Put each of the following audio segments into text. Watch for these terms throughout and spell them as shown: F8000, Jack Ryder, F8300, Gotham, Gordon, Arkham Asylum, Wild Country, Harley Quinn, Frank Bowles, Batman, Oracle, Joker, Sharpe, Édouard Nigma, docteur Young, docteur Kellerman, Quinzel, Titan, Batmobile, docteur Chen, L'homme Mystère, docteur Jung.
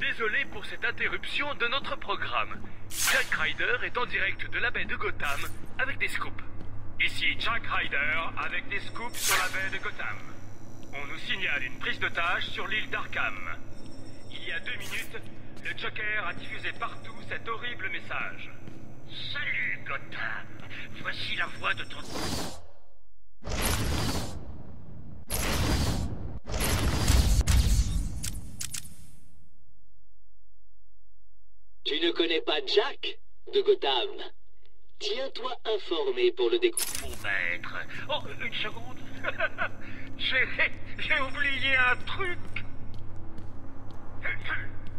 Désolé pour cette interruption de notre programme. Jack Ryder est en direct de la baie de Gotham avec des scoops. Ici Jack Ryder avec des scoops sur la baie de Gotham. On nous signale une prise d'otage sur l'île d'Arkham. Il y a 2 minutes, le Joker a diffusé partout cet horrible message. Salut Gotham, voici la voix de ton... Tu ne connais pas Jack de Gotham? Tiens-toi informé pour le découvrir. Mon maître. Oh, une seconde. J'ai oublié un truc.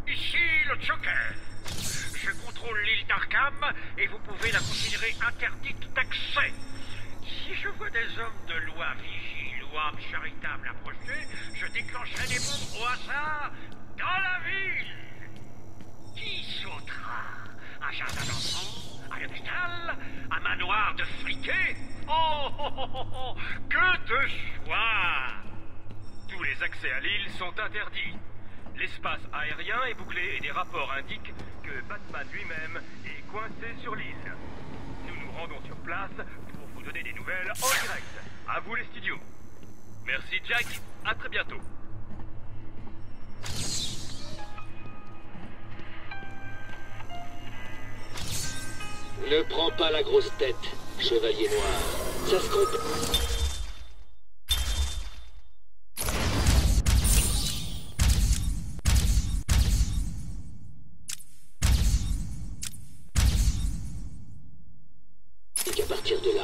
Ici le Joker. Je contrôle l'île d'Arkham et vous pouvez la considérer interdite d'accès. Si je vois des hommes de loi, vigiles ou armes charitables approcher, je déclencherai des bombes au hasard dans la ville. Qui sautera? Un jardin d'enfants? Un hôpital? Un manoir de friquet? Oh, oh, oh, oh, oh, que de choix! Tous les accès à l'île sont interdits. L'espace aérien est bouclé et des rapports indiquent que Batman lui-même est coincé sur l'île. Nous nous rendons sur place pour vous donner des nouvelles en direct. À vous les studios. Merci Jack, à très bientôt. Ne prends pas la grosse tête, chevalier noir. Ça se compte. Et qu'à partir de là...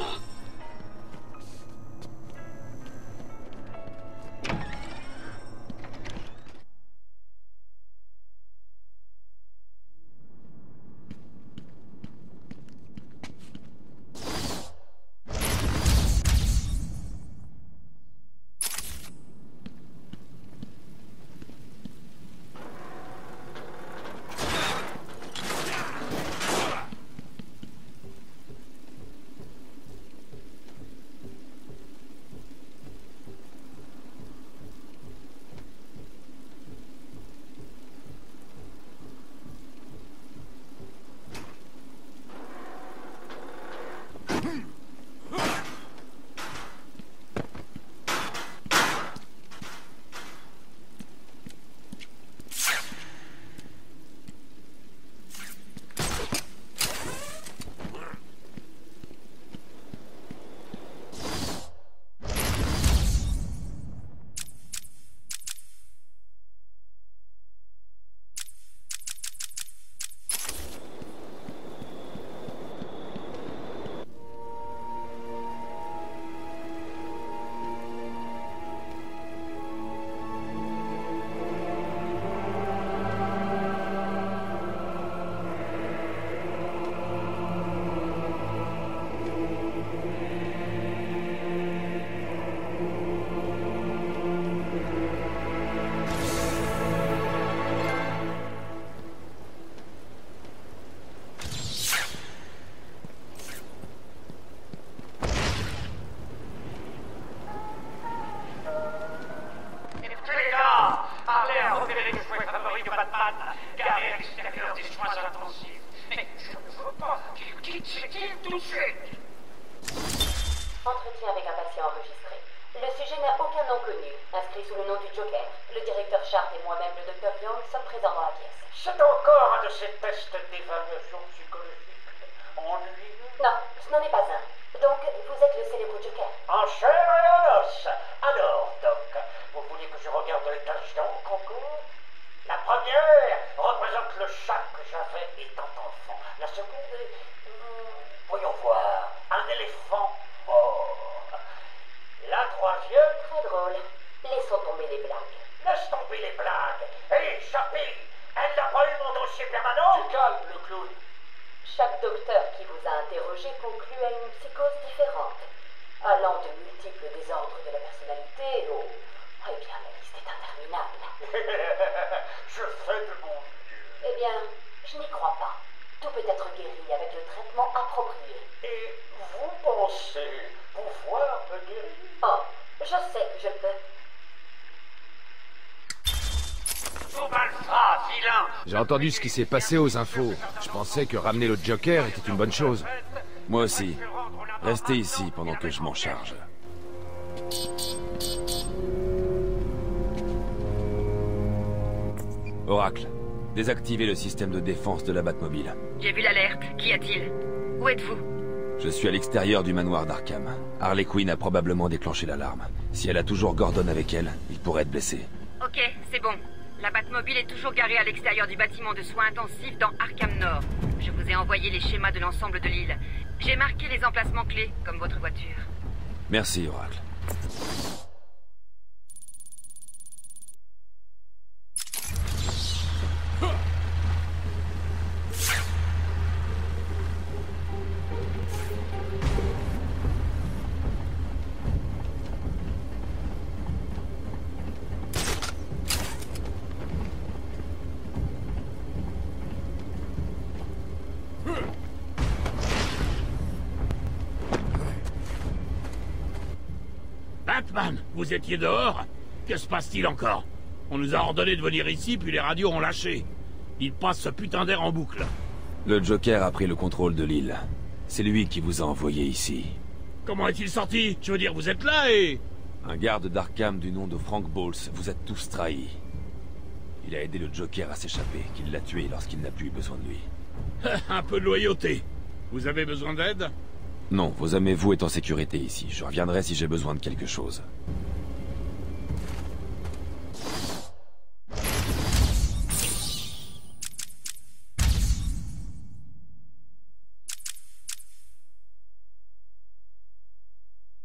C'est encore un de ces tests d'évaluation psychologique ennuyeux. Non, ce n'en est pas un. Donc, vous êtes le célèbre Joker. En chair et en os. Alors, Doc, vous voulez que je regarde les tâches d'encre encore? La première représente le chat que j'avais étant enfant. La seconde est, voyons voir, un éléphant mort. La troisième... Très drôle. Laissons tomber les blagues. Laisse tomber les blagues. Hé, Chappie, elle n'a pas eu mon dossier permanent? Tu calmes, le clown. Chaque docteur qui vous a interrogé conclut à une psychose différente, allant de multiples désordres de la personnalité au... Eh bien, la liste est interminable. Je fais de mon mieux. Eh bien, je n'y crois pas. Tout peut être guéri avec le traitement approprié. Et vous pensez pouvoir me guérir? Oh, je sais que je peux. J'ai entendu ce qui s'est passé aux infos. Je pensais que ramener le Joker était une bonne chose. Moi aussi. Restez ici pendant que je m'en charge. Oracle, désactivez le système de défense de la Batmobile. J'ai vu l'alerte. Qu'y a-t-il? Où êtes-vous? Je suis à l'extérieur du manoir d'Arkham. Harley Quinn a probablement déclenché l'alarme. Si elle a toujours Gordon avec elle, il pourrait être blessé. Ok, c'est bon. La Batmobile est toujours garée à l'extérieur du bâtiment de soins intensifs dans Arkham Nord. Je vous ai envoyé les schémas de l'ensemble de l'île. J'ai marqué les emplacements clés, comme votre voiture. Merci, Oracle. Vous étiez dehors? Que se passe-t-il encore? On nous a ordonné de venir ici, puis les radios ont lâché. Il passe ce putain d'air en boucle. Le Joker a pris le contrôle de l'île. C'est lui qui vous a envoyé ici. Comment est-il sorti? Je veux dire, vous êtes là et... Un garde d'Arkham du nom de Frank Bowles vous a tous trahis. Il a aidé le Joker à s'échapper, qu'il l'a tué lorsqu'il n'a plus eu besoin de lui. Un peu de loyauté. Vous avez besoin d'aide? Non, vos amis-vous êtes en sécurité ici. Je reviendrai si j'ai besoin de quelque chose.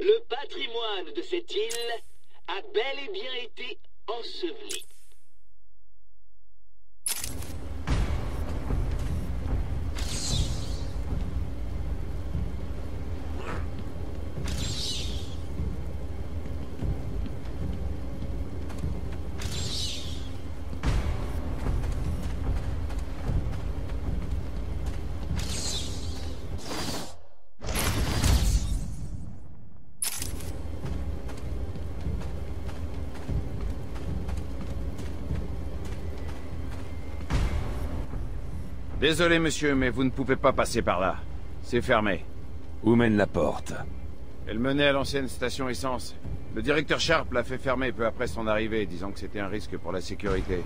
Le patrimoine de cette île a bel et bien été enseveli. Désolé, monsieur, mais vous ne pouvez pas passer par là. C'est fermé. Où mène la porte? Elle menait à l'ancienne station essence. Le directeur Sharpe l'a fait fermer peu après son arrivée, disant que c'était un risque pour la sécurité.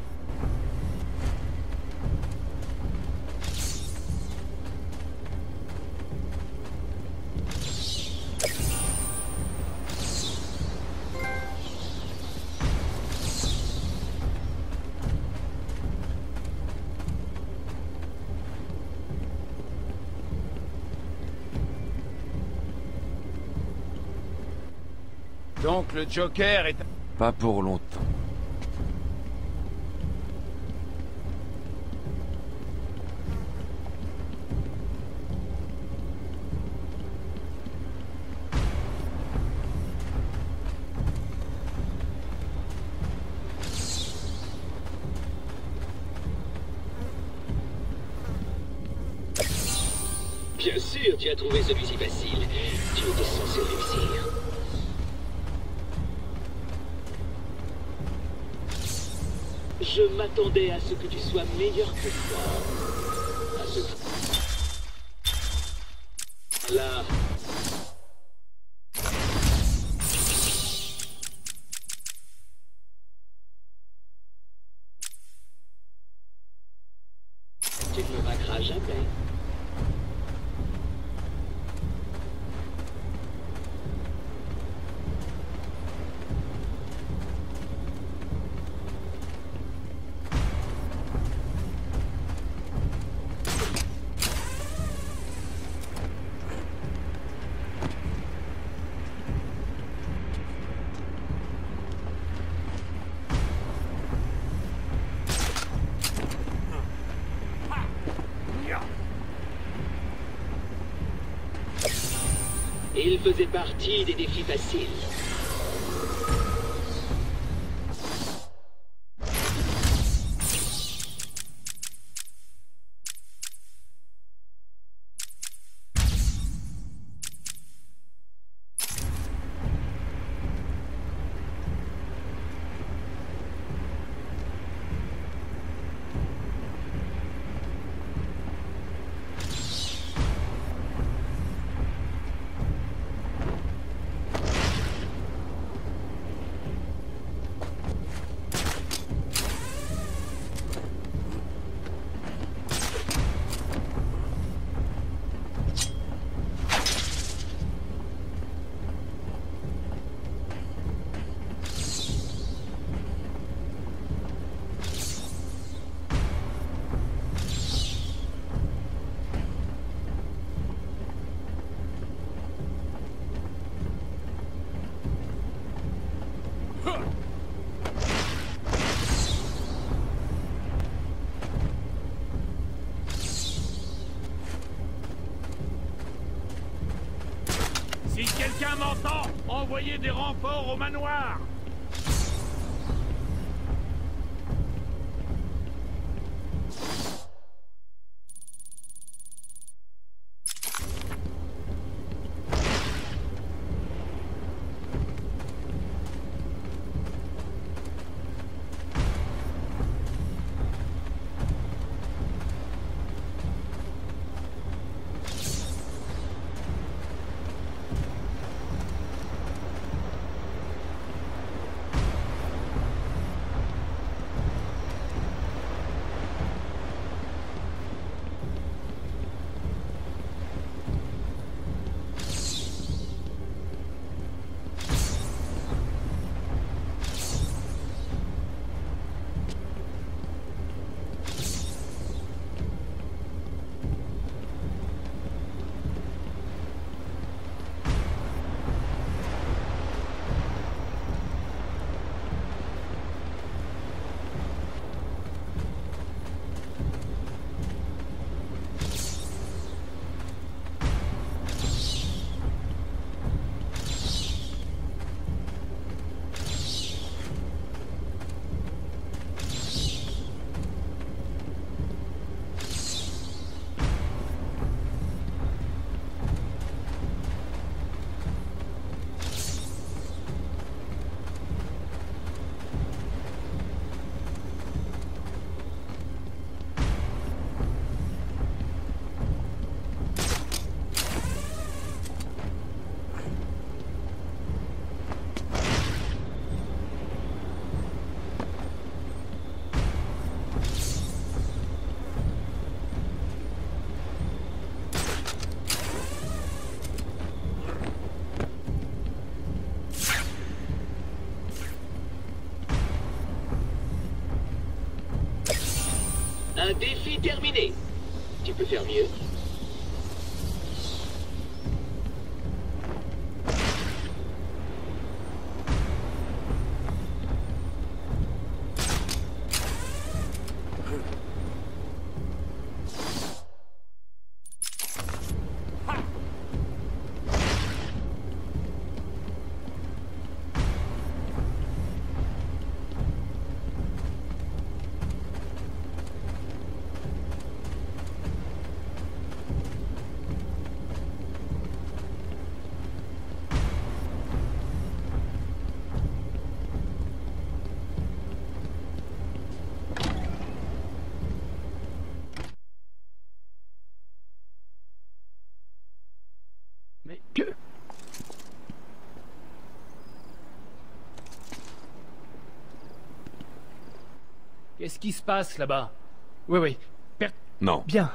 Donc le Joker est... Pas pour longtemps. Bien sûr, tu as trouvé celui-ci facile. Tu étais censé réussir. Je m'attendais à ce que tu sois meilleur que toi. À ce que... Là... Tu ne me vaincras jamais. Il faisait partie des défis faciles. Quelqu'un m'entend? Envoyez des renforts au manoir! Un défi terminé. Tu peux faire mieux. Qu'est-ce qui se passe là-bas? Oui, oui. Non. Bien.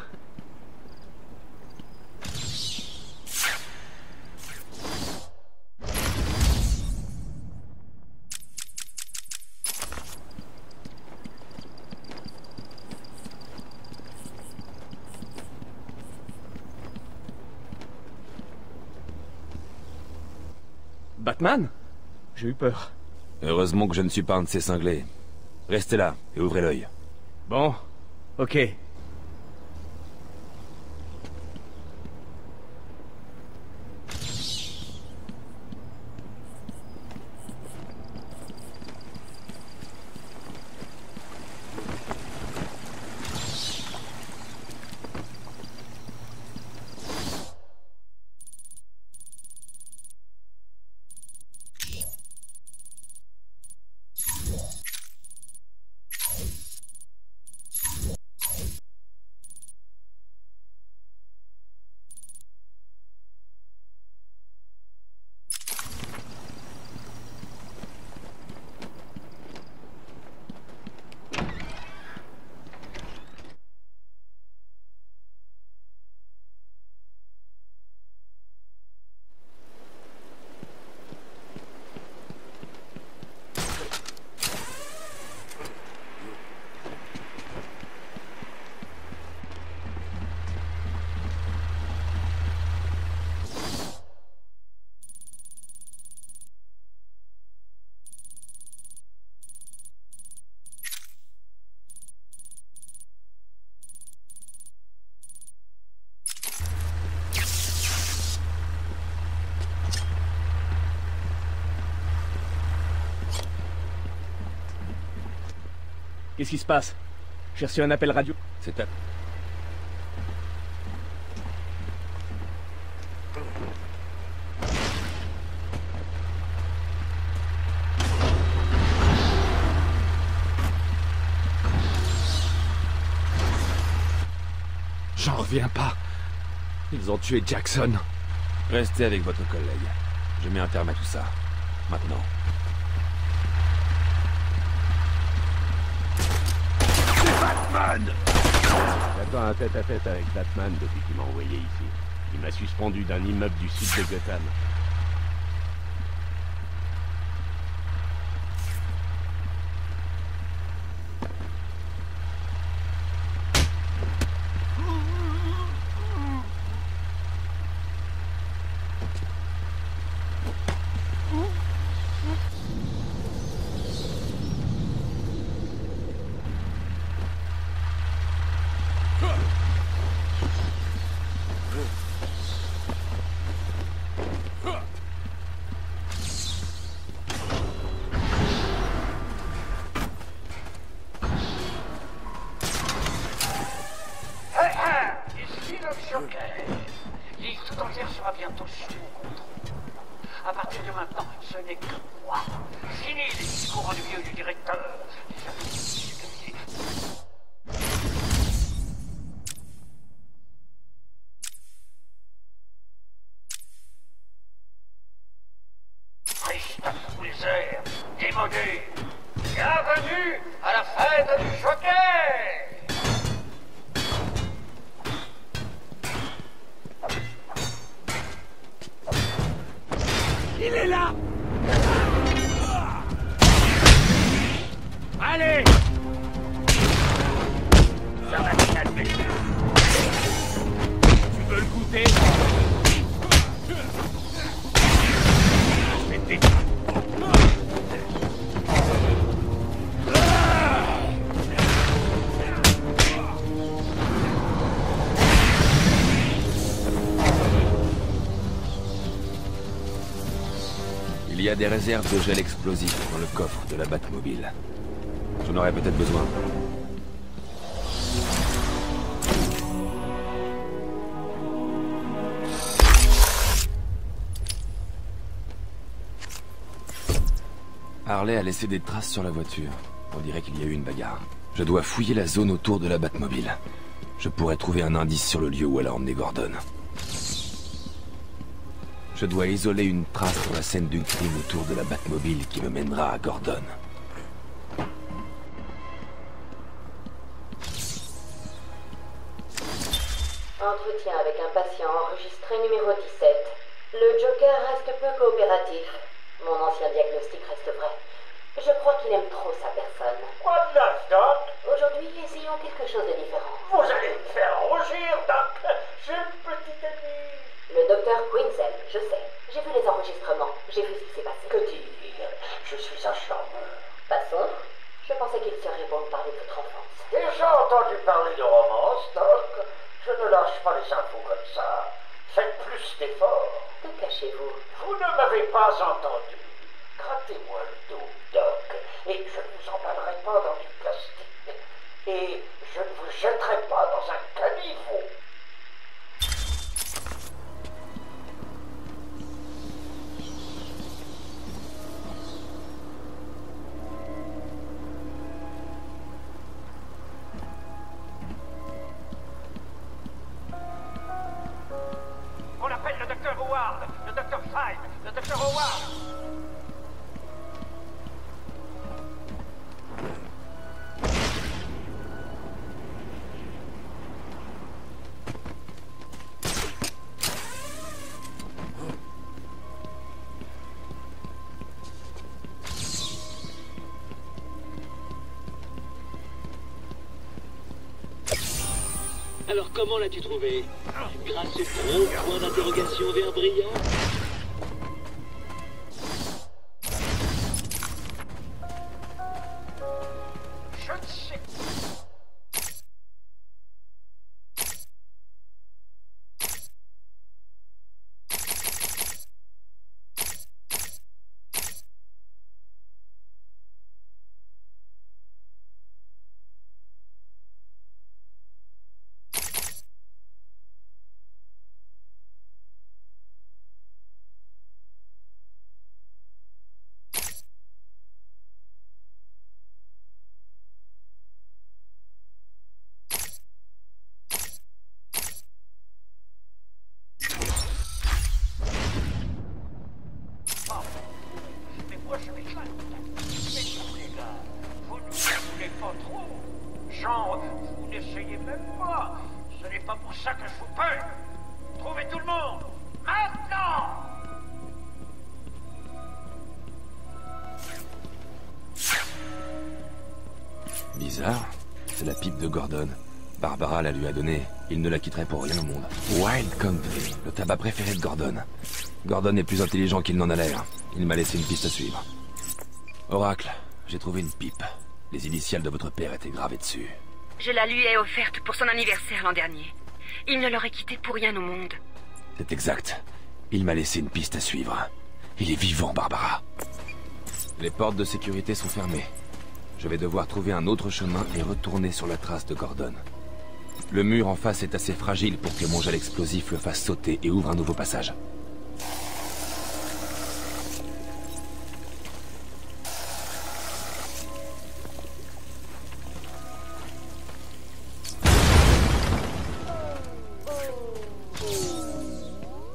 Batman ? J'ai eu peur. Heureusement que je ne suis pas un de ces cinglés. Restez là et ouvrez l'œil. Bon, ok. Qu'est-ce qui se passe? J'ai reçu un appel radio. C'est à... J'en reviens pas. Ils ont tué Jackson. Restez avec votre collègue. Je mets un terme à tout ça. Maintenant. J'attends un tête-à-tête avec Batman depuis qu'il m'a envoyé ici. Il m'a suspendu d'un immeuble du sud de Gotham. Bienvenue à la fête du Joker! Il est là! Allez! Ça va te calmer. Tu veux le goûter? Il y a des réserves de gel explosif dans le coffre de la Batmobile. J'en aurais peut-être besoin. Harley a laissé des traces sur la voiture. On dirait qu'il y a eu une bagarre. Je dois fouiller la zone autour de la Batmobile. Je pourrais trouver un indice sur le lieu où elle a emmené Gordon. Je dois isoler une trace pour la scène du crime autour de la Batmobile qui me mènera à Gordon. Entretien avec un patient enregistré numéro 17. Le Joker reste peu coopératif. Mon ancien diagnostic reste vrai. Je crois qu'il aime trop sa personne. What does that? Aujourd'hui, essayons quelque chose de différent. Vous allez me faire rougir, Doc. J'ai une petite amie. Le docteur Quinzel, je sais. J'ai vu les enregistrements. J'ai vu ce qui s'est passé. Que dire? Je suis un charmeur. Passons. Je pensais qu'il serait bon de parler de votre enfance. Déjà entendu parler de romance, Doc. Je ne lâche pas les infos comme ça. Faites plus d'efforts. Que cachez-vous? Vous ne m'avez pas entendu. Grattez-moi le dos, Doc, et je ne vous emballerai pas dans du plastique. Et je ne vous jetterai pas dans un caniveau. Alors comment l'as-tu trouvé? Grâce au gros point d'interrogation vert brillant? Bizarre, c'est la pipe de Gordon. Barbara la lui a donnée. Il ne la quitterait pour rien au monde. Wild Country, le tabac préféré de Gordon. Gordon est plus intelligent qu'il n'en a l'air. Il m'a laissé une piste à suivre. Oracle, j'ai trouvé une pipe. Les initiales de votre père étaient gravées dessus. Je la lui ai offerte pour son anniversaire l'an dernier. Il ne l'aurait quittée pour rien au monde. C'est exact. Il m'a laissé une piste à suivre. Il est vivant, Barbara. Les portes de sécurité sont fermées. Je vais devoir trouver un autre chemin et retourner sur la trace de Gordon. Le mur en face est assez fragile pour que mon gel explosif le fasse sauter et ouvre un nouveau passage.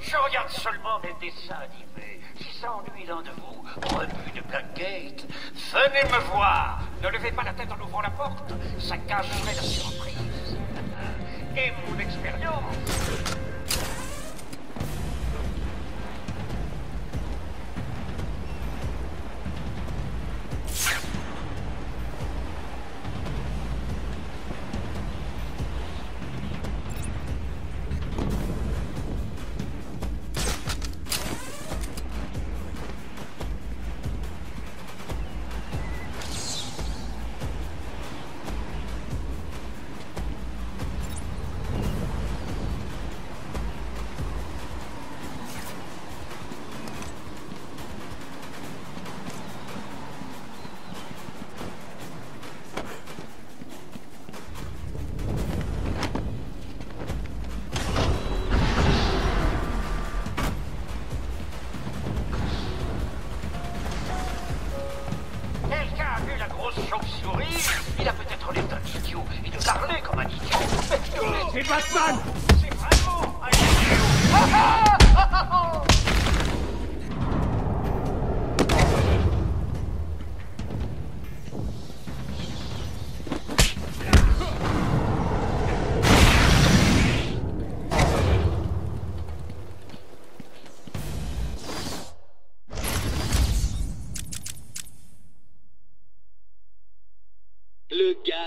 Je regarde seulement mes dessins animés. Si ça ennuie l'un de vous, rebut de Blackgate, venez me voir. Ne levez pas la tête en ouvrant la porte, ça cacherait la surprise. Et mon expérience. Batman! C'est vraiment un idiot!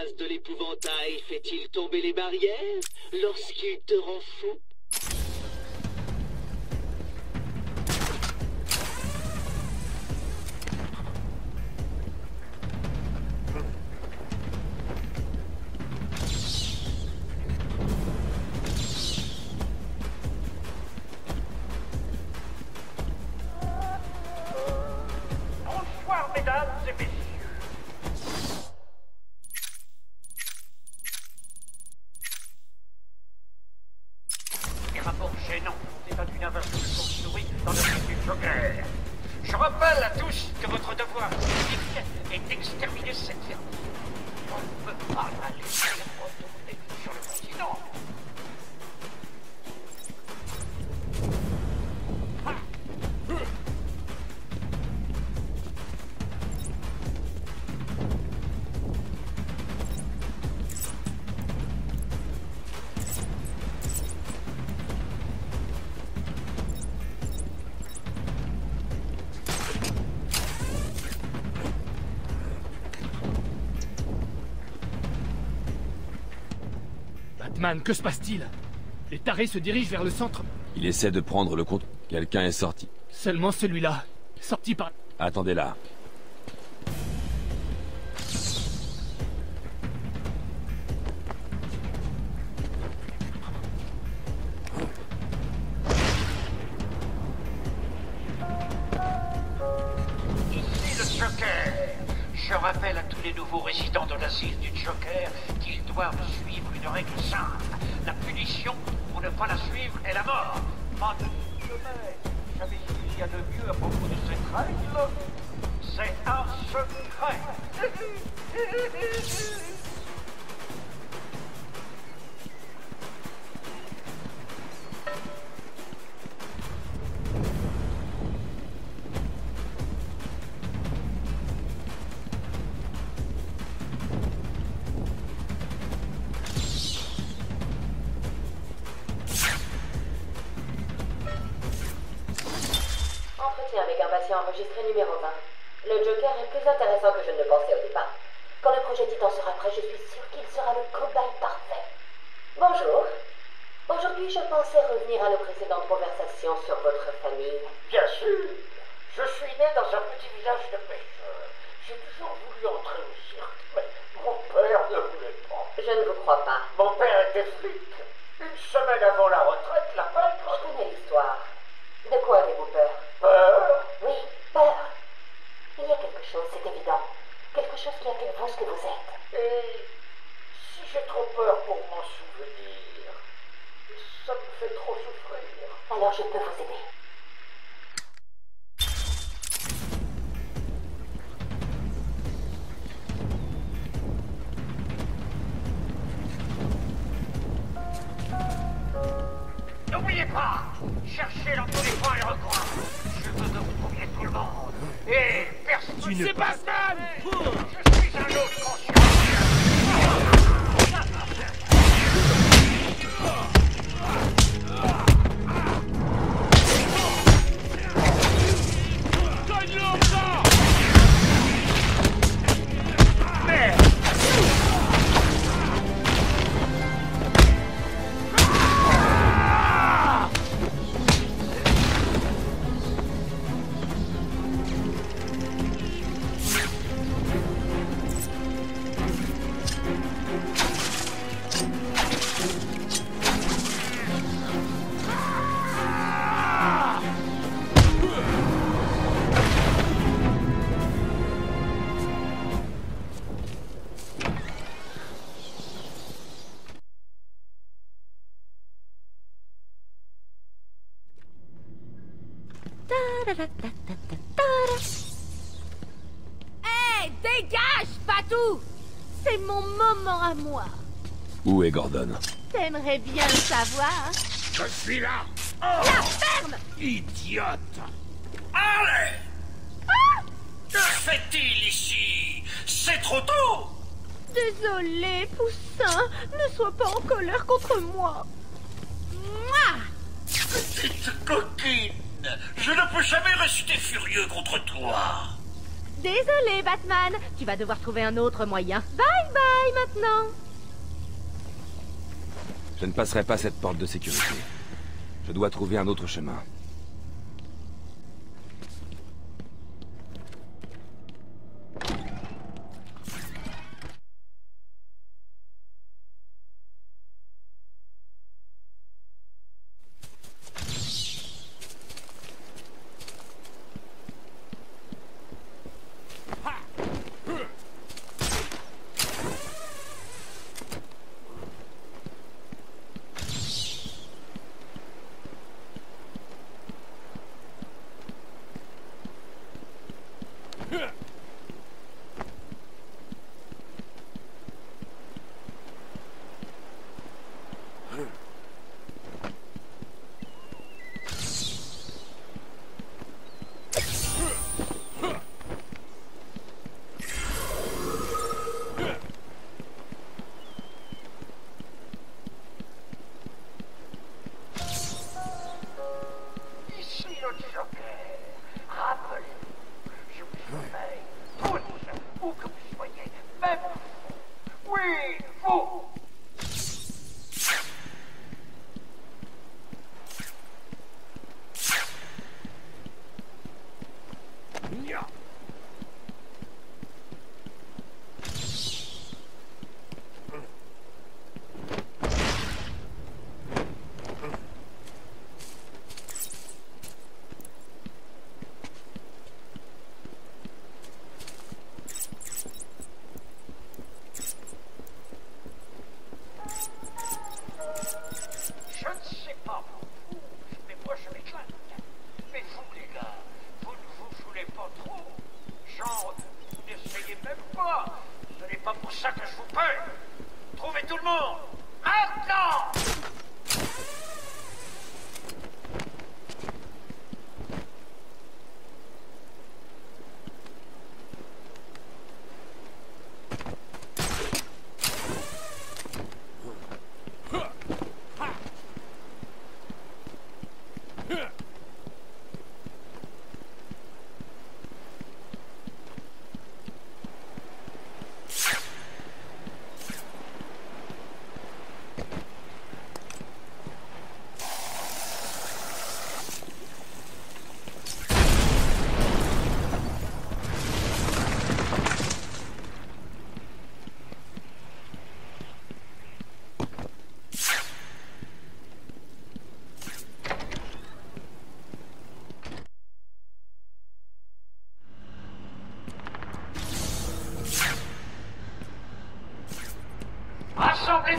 gaz de l'épouvantail fait-il tomber les barrières lorsqu'il te rend fou? Batman, que se passe-t-il? Les tarés se dirigent vers le centre. Il essaie de prendre le compte. Quelqu'un est sorti. Seulement celui-là. Sorti par... Attendez là. Ici le Joker. Je rappelle à tous les nouveaux résidents de l'asile du Joker qu'ils doivent suivre une règle simple. La punition pour ne pas la suivre est la mort. Savez ce qu'il y a de mieux à propos de cette règle? C'est un secret. Enregistré numéro 20. Le Joker est plus intéressant que je ne le pensais au départ. Quand le projet Titan sera prêt, je suis sûre qu'il sera le cobaye parfait. Bonjour. Aujourd'hui, je pensais revenir à nos précédentes conversations sur votre famille. Bien sûr. Je suis né dans un petit village de pêcheurs. J'ai toujours voulu entrer au cirque, mais mon père ne voulait pas. Je ne vous crois pas. Mon père était flic. Une semaine avant la retraite, la peintre... Je connais l'histoire. De quoi avez-vous peur? Peur? Oui, peur. Il y a quelque chose, c'est évident. Quelque chose qui a fait de vous ce que vous êtes. Et si j'ai trop peur pour m'en souvenir, ça me fait trop souffrir. Alors je peux vous aider. N'oubliez pas, cherchez dans tous les coins et recoins. Je veux que vous trouviez tout le monde. Et personne ne sait pas. Je suis un autre conscient. Mais... Hey, dégage, Fatou! C'est mon moment à moi. Où est Gordon? T'aimerais bien le savoir. Je suis là. Oh, la ferme! Idiote! Allez! Ah, que fait-il ici? C'est trop tôt. Désolé, Poussin. Ne sois pas en colère contre moi. Moi! Petite coquine! Je ne peux jamais rester furieux contre toi. Désolé, Batman. Tu vas devoir trouver un autre moyen. Bye bye, maintenant. Je ne passerai pas cette porte de sécurité. Je dois trouver un autre chemin.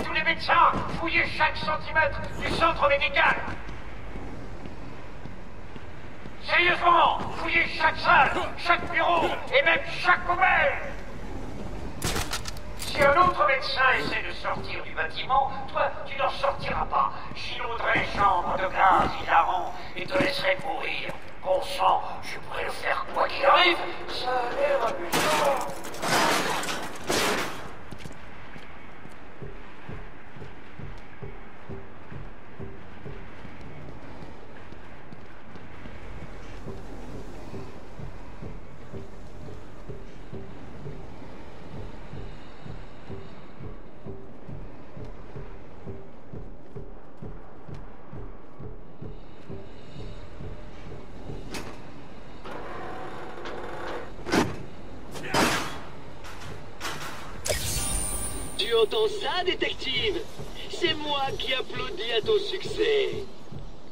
Tous les médecins, fouillez chaque centimètre du centre médical. Sérieusement, fouillez chaque salle, chaque bureau et même chaque poubelle. Si un autre médecin essaie de sortir du bâtiment, toi, tu n'en sortiras pas. J'inonderai les chambres de gaz hilarant et te laisserai mourir. Bon sang, je pourrais le faire quoi qu'il arrive, ça a l'air amusant. Entends ça, détective? C'est moi qui applaudis à ton succès.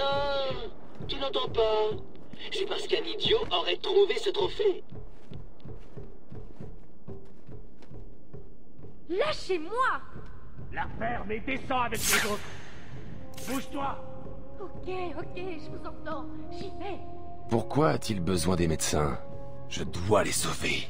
Ah, tu n'entends pas? C'est parce qu'un idiot aurait trouvé ce trophée. Lâchez-moi! La ferme et descends avec les autres. Bouge-toi! Ok, ok, je vous entends. J'y vais. Pourquoi a-t-il besoin des médecins? Je dois les sauver.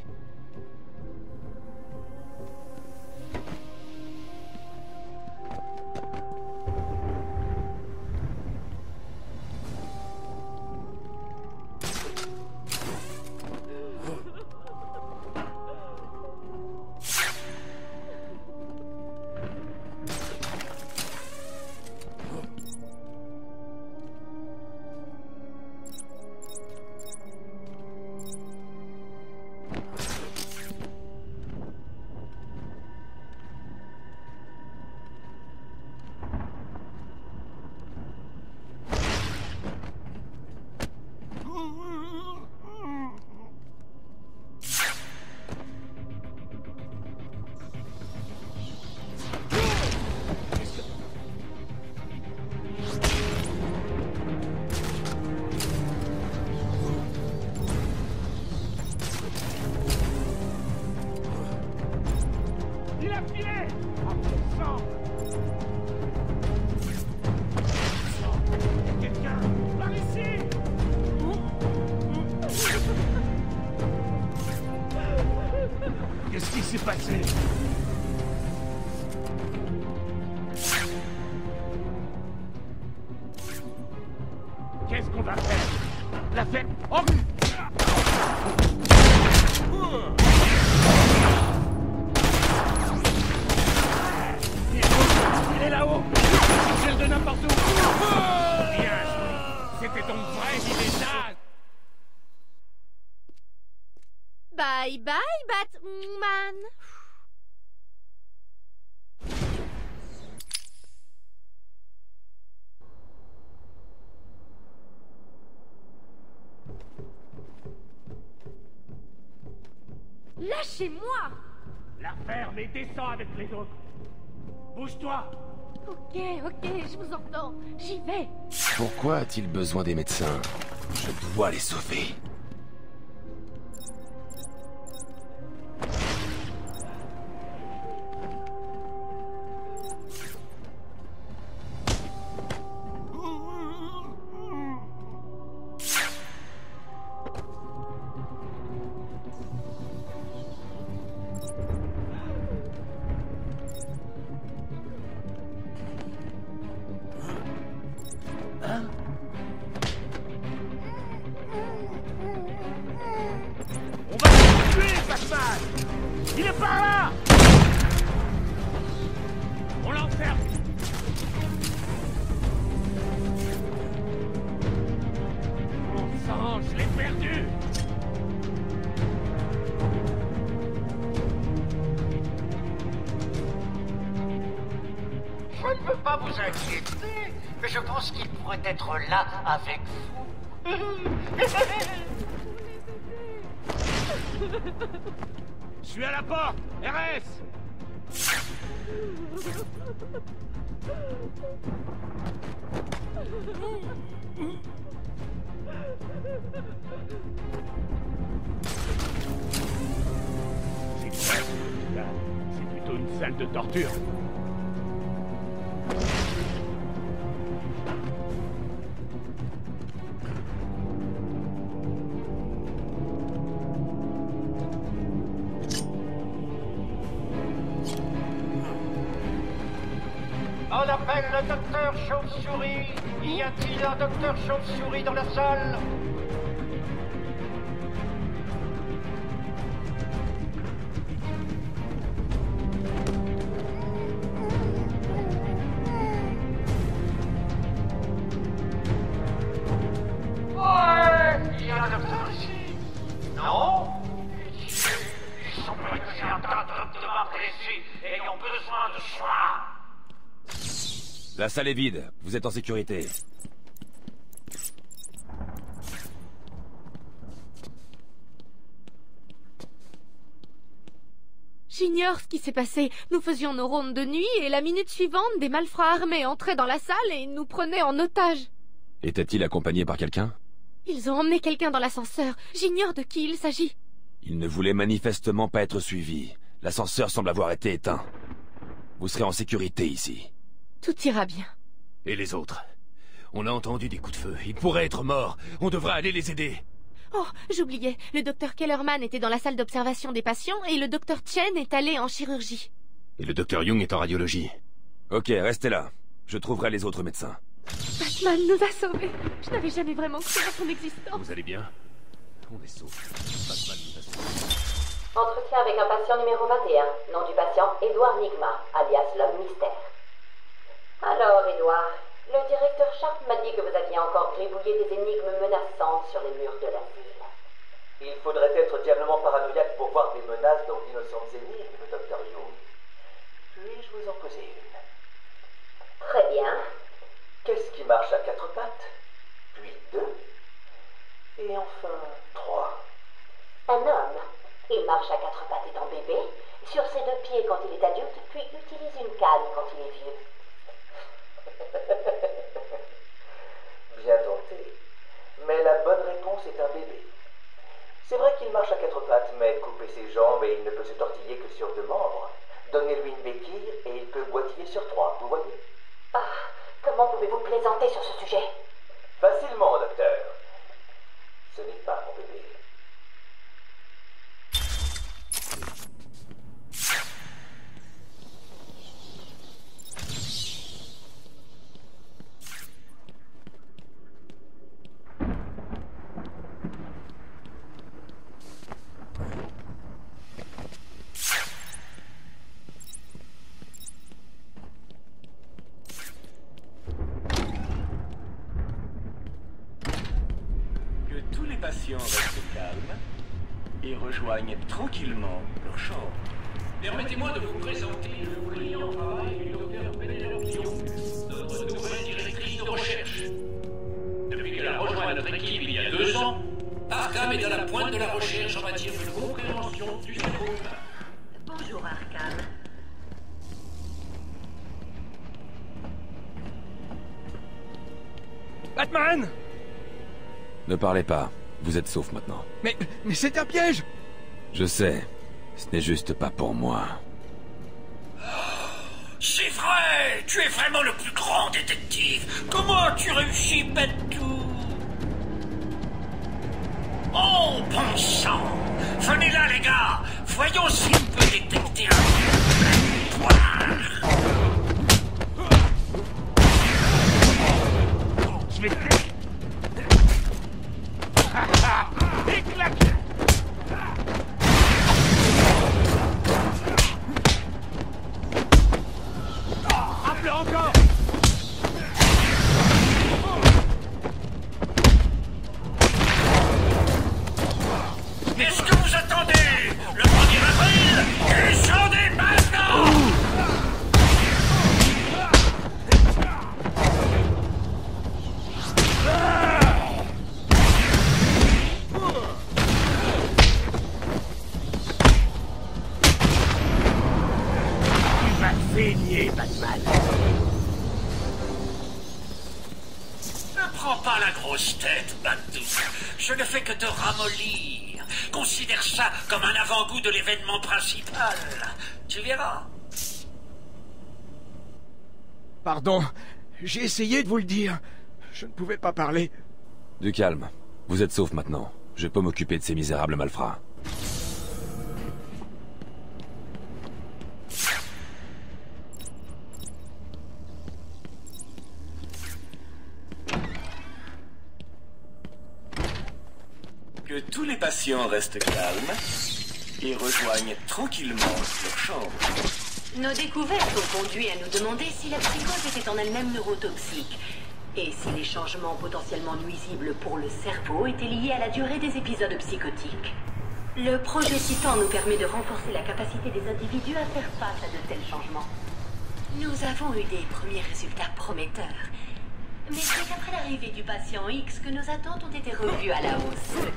passé. Qu'est-ce qu'on va faire? La fête... Oh! Il est là-haut! Il gèle de n'importe où! Bien joué! C'était donc vrai, il est là! Bye bye, Batman! Lâchez-moi! La ferme et descends avec les autres! Bouge-toi! Ok, ok, je vous entends. J'y vais. Pourquoi a-t-il besoin des médecins? Je dois les sauver. On appelle le docteur Chauve-souris. Y a-t-il un docteur Chauve-souris dans la salle? La salle est vide, vous êtes en sécurité. J'ignore ce qui s'est passé. Nous faisions nos rondes de nuit et la minute suivante, des malfrats armés entraient dans la salle et nous prenaient en otage. Était-il accompagné par quelqu'un? Ils ont emmené quelqu'un dans l'ascenseur. J'ignore de qui il s'agit. Il ne voulait manifestement pas être suivi. L'ascenseur semble avoir été éteint. Vous serez en sécurité ici. Tout ira bien. Et les autres? On a entendu des coups de feu. Ils pourraient être morts. On devra aller les aider. Oh, j'oubliais. Le docteur Kellerman était dans la salle d'observation des patients et le docteur Chen est allé en chirurgie. Et le docteur Jung est en radiologie. Ok, restez là. Je trouverai les autres médecins. Batman nous a sauvés. Je n'avais jamais vraiment cru à son existence. Vous allez bien? On est sauvés. Batman nous a sauvés. Entretien avec un patient numéro 21. Nom du patient, Édouard Nigma, alias l'homme mystère. Alors, Édouard, le directeur Sharpe m'a dit que vous aviez encore gribouillé des énigmes menaçantes sur les murs de l'asile. Il faudrait être diablement paranoïaque pour voir des menaces dans d'innocentes énigmes, docteur Young. Puis-je vous en poser une? Très bien. Qu'est-ce qui marche à 4 pattes? Puis 2. Et enfin 3. Un homme. Il marche à 4 pattes étant bébé, sur ses 2 pieds quand il est adulte, puis utilise une canne quand il est vieux. Bien tenté. Mais la bonne réponse est un bébé. C'est vrai qu'il marche à 4 pattes, mais couper ses jambes et il ne peut se tortiller que sur 2 membres. Donnez-lui une béquille et il peut boitiller sur 3, vous voyez? Ah, comment pouvez-vous plaisanter sur ce sujet? Facilement, docteur. Ce n'est pas mon bébé. patients restent calmes et rejoignent tranquillement leur chambre. Permettez-moi de vous présenter le brillant travail du docteur Young, notre nouvelle directrice de recherche. Depuis qu'elle a rejoint notre équipe il y a 2 ans, Arkham est à la pointe de la recherche en matière de compréhension du cerveau humain. Bonjour Arkham. Batman! Ne parlez pas, vous êtes sauf maintenant. Mais c'est un piège! Je sais, ce n'est juste pas pour moi. Oh, c'est vrai! Tu es vraiment le plus grand détective! Comment tu réussis, Batou? Oh, bon sang! Venez là, les gars! Voyons si on peut détecter un poire! Je vais éclater. Rappelez encore. Qu'est-ce que vous attendez? Le 1er avril, descendez maintenant. Batman. Ne prends pas la grosse tête, Batou. Je ne fais que te ramollir. Considère ça comme un avant-goût de l'événement principal. Tu verras. Pardon, j'ai essayé de vous le dire. Je ne pouvais pas parler. Du calme. Vous êtes sauf maintenant. Je peux m'occuper de ces misérables malfrats. Que tous les patients restent calmes et rejoignent tranquillement leur chambre. Nos découvertes ont conduit à nous demander si la psychose était en elle-même neurotoxique et si les changements potentiellement nuisibles pour le cerveau étaient liés à la durée des épisodes psychotiques. Le projet Titan nous permet de renforcer la capacité des individus à faire face à de tels changements. Nous avons eu des premiers résultats prometteurs, mais c'est après l'arrivée du patient X que nos attentes ont été revues à la hausse.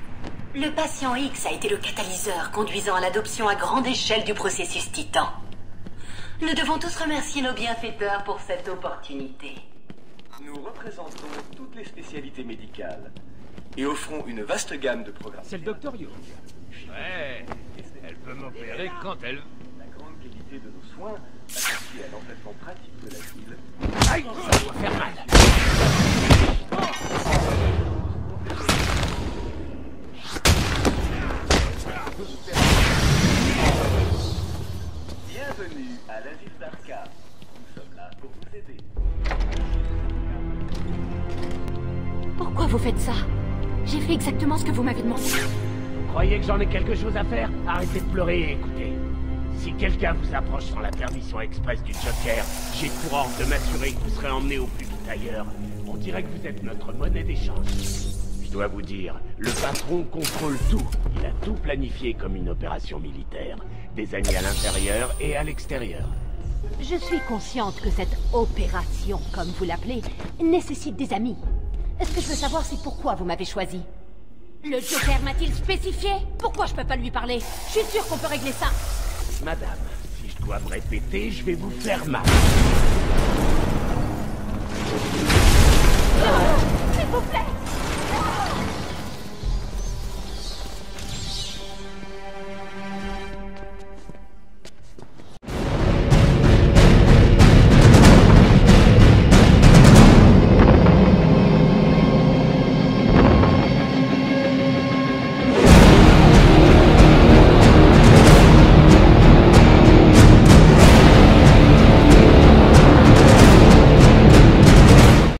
Le patient X a été le catalyseur conduisant à l'adoption à grande échelle du processus Titan. Nous devons tous remercier nos bienfaiteurs pour cette opportunité. Nous représentons toutes les spécialités médicales et offrons une vaste gamme de programmes. C'est le docteur Jung. Ouais, elle peut m'opérer quand elle... La grande qualité de nos soins, associée à l'entraînement pratique de la ville... Aïe, ça doit faire mal. Bienvenue à la ville d'Arkham. Nous sommes là pour vous aider. Pourquoi vous faites ça? J'ai fait exactement ce que vous m'avez demandé. Croyez que j'en ai quelque chose à faire? Arrêtez de pleurer et écoutez. Si quelqu'un vous approche sans la permission express du Joker, j'ai pour ordre de m'assurer que vous serez emmené au plus vite ailleurs. On dirait que vous êtes notre monnaie d'échange. Je dois vous dire, le patron contrôle tout. Il a tout planifié comme une opération militaire. Des amis à l'intérieur et à l'extérieur. Je suis consciente que cette opération, comme vous l'appelez, nécessite des amis. Ce que je veux savoir, c'est pourquoi vous m'avez choisi. Le Joker m'a-t-il spécifié? Pourquoi je peux pas lui parler? Je suis sûre qu'on peut régler ça. Madame, si je dois me répéter, je vais vous faire mal.